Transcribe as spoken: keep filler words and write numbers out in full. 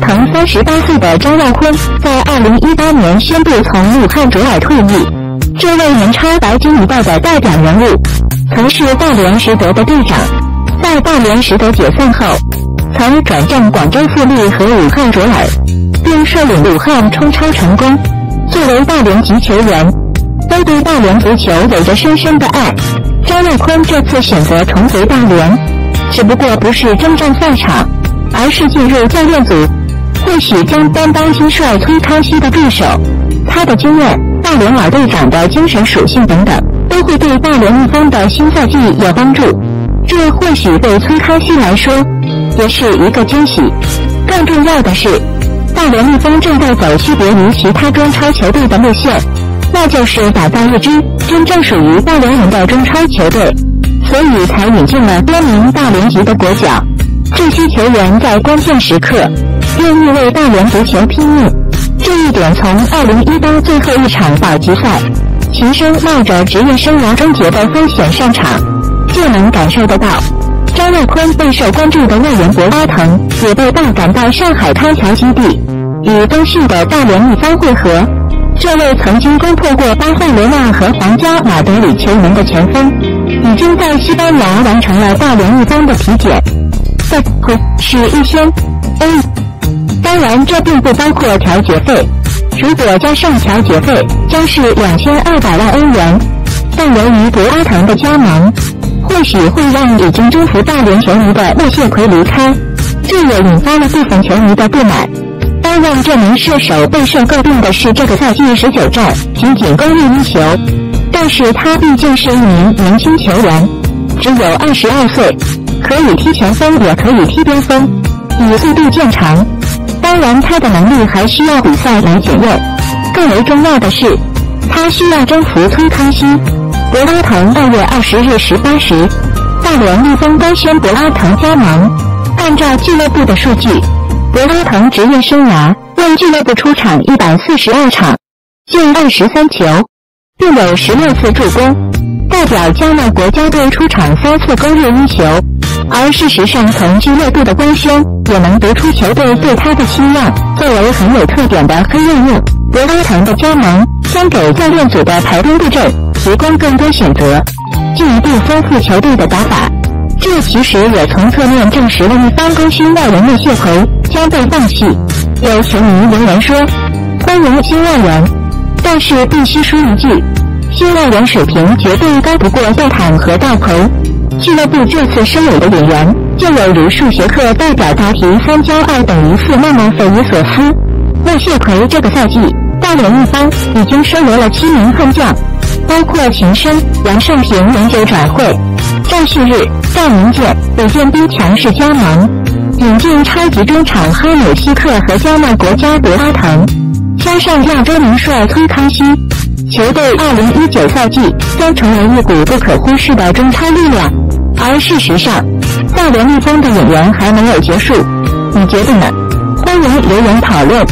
堂三十八岁的张耀坤，在二零一八年宣布从武汉卓尔退役。这位年超白金一代的代表人物，曾是大连实德的队长。在大连实德解散后，曾转战广州富力和武汉卓尔，并率领武汉冲超成功。作为大连籍球员，都对大连足球有着深深的爱。张耀坤这次选择重回大连，只不过不是征战赛场，而是进入教练组，或许将担当新帅崔康熙的对手。他的经验、大连老队长的精神属性等等，都会对大连一方的新赛季有帮助。这或许对崔康熙来说也是一个惊喜。更重要的是，大连一方正在走区别于其他中超球队的路线，那就是打造一支真正属于大连人的中超球队，所以才引进了多名大连籍的国脚。这些球员在关键时刻愿意为大连足球拼命，这一点从二零一八最后一场保级赛，秦升冒着职业生涯终结的风险上场，就能感受得到。张耀坤备受关注的外援博阿滕也被大赶到上海康桥基地，与东旭的大连一方会合。这位曾经攻破过巴塞罗那和皇家马德里球员的前锋，已经在西班牙完成了大连一方的体检。再会是一宣 A， 当然这并不包括调节费，如果加上调节费将是两千二百万欧元。但由于博阿滕的加盟，或许会让已经征服大连球迷的陆谢奎离开，这也引发了部分球迷的不满。当让这名射手备受诟病的是，这个赛季十九战仅仅攻入一球，但是他毕竟是一名年轻球员，只有二十二岁，可以踢前锋也可以踢边锋，以速度见长。当然他的能力还需要比赛来检验，更为重要的是他需要征服崔康熙。博阿滕二月二十日十八时，大连一方官宣博阿滕加盟。按照俱乐部的数据，博阿滕职业生涯为俱乐部出场一百四十二场，进二十三球，并有十六次助攻，代表加纳国家队出场三次攻入一球。而事实上，从俱乐部的官宣也能读出球队对他的期望。作为很有特点的黑任务，博阿滕的加盟将给教练组的排兵布阵提供更多选择，进一步丰富球队的打法。这其实也从侧面证实了一方功勋外援陆谢奎将被放弃。有球迷留言说，欢迎新外援，但是必须说一句，新外援水平绝对高不过戴坦和戴奎。俱乐部这次收尾的演员就有如数学课代表答题三加二等于四那么匪夷所思。陆谢奎这个赛季大连一方已经收留了七名悍将，包括秦升、杨胜平永久转会，赵旭日、赵明剑、李建斌强势加盟，引进超级中场哈努西克和加纳国家博阿滕，加上亚洲名帅崔康熙，球队二零一九赛季将成为一股不可忽视的中超力量。而事实上，大连一方的演员还没有结束，你觉得呢？欢迎留言讨论。